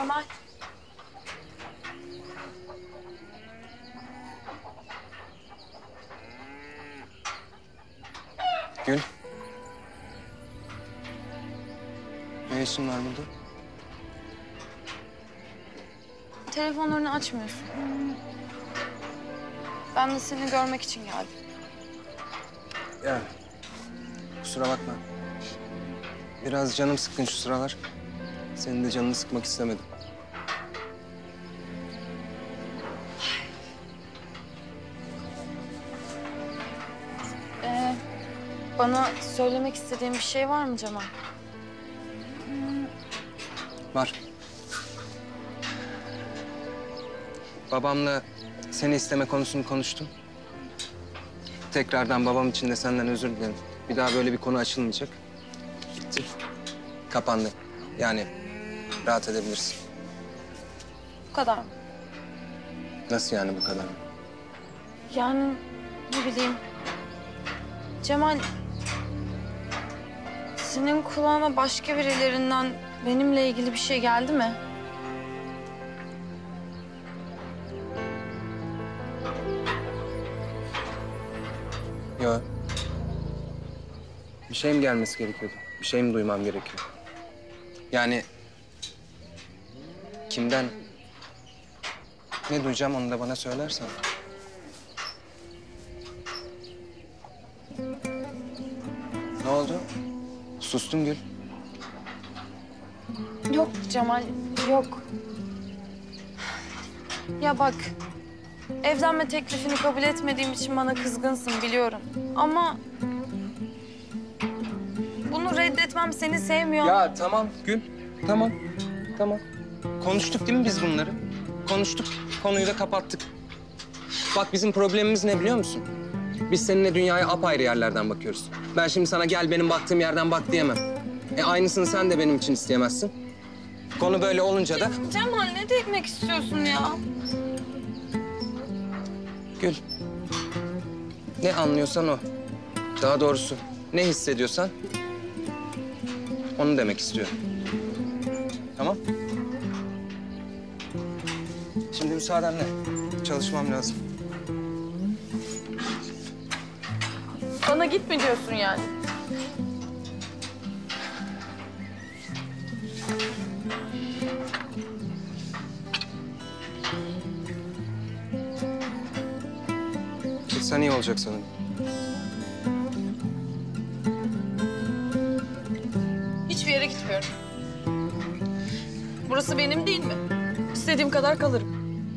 Kemal. Gül. Ne işin var burada? Telefonlarını açmıyorsun. Ben de seni görmek için geldim. Ya, kusura bakma. Biraz canım sıkkın şu sıralar. Senin de canını sıkmak istemedim. Bana söylemek istediğin bir şey var mı Cemal? Var. Babamla seni isteme konusunu konuştum. Tekrardan babam için de senden özür dilerim. Bir daha böyle bir konu açılmayacak. Bitti. Kapandı. Yani rahat edebilirsin. Bu kadar mı? Nasıl yani bu kadar mı? Yani ne bileyim. Cemal, senin kulağına başka birilerinden benimle ilgili bir şey geldi mi? Yok. Bir şey mi gelmesi gerekiyordu? Bir şey mi duymam gerekiyor? Yani kimden ne duyacağım onu da bana söylersen. Ne oldu? Sustun Gül. Yok Cemal, yok. Ya bak, evlenme teklifini kabul etmediğim için bana kızgınsın biliyorum. Ama bunu reddetmem seni sevmiyor. Ya tamam Gül, tamam, tamam. Konuştuk değil mi biz bunları? Konuştuk, konuyu da kapattık. Bak bizim problemimiz ne biliyor musun? Biz seninle dünyaya apayrı yerlerden bakıyoruz. Ben şimdi sana gel benim baktığım yerden bak diyemem. Aynısını sen de benim için isteyemezsin. Konu böyle olunca da... Cemal ne demek istiyorsun ya? Gül, ne anlıyorsan o. Daha doğrusu ne hissediyorsan onu demek istiyorum. Tamam? Şimdi müsaadenle çalışmam lazım. Bana gitme diyorsun yani. Sen iyi olacak sanırım. Hiçbir yere gitmiyorum. Burası benim değil mi? İstediğim kadar kalırım.